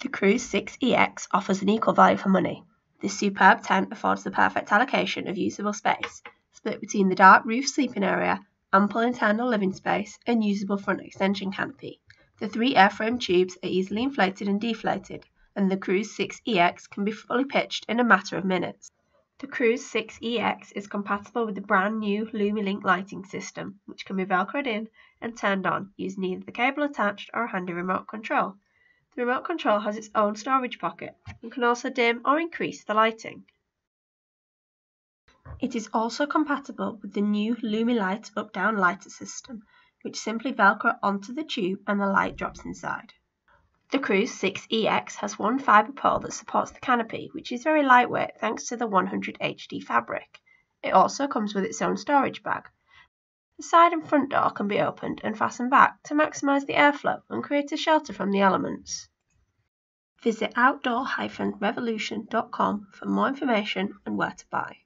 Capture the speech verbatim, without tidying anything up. The Cruiz six E X offers an equal value for money. This superb tent affords the perfect allocation of usable space, split between the dark roof sleeping area, ample internal living space and usable front extension canopy. The three Airframe tubes are easily inflated and deflated, and the Cruiz six E X can be fully pitched in a matter of minutes. The Cruiz six E X is compatible with the brand new LumiLink lighting system, which can be velcroed in and turned on using either the cable attached or a handy remote control. The remote control has its own storage pocket and can also dim or increase the lighting. It is also compatible with the new LumiLight up-down lighter system, which simply velcro onto the tube and the light drops inside. The Cruiz six E X has one fibre pole that supports the canopy, which is very lightweight thanks to the one hundred H D fabric. It also comes with its own storage bag. The side and front door can be opened and fastened back to maximise the airflow and create a shelter from the elements. Visit outdoor revolution dot com for more information and where to buy.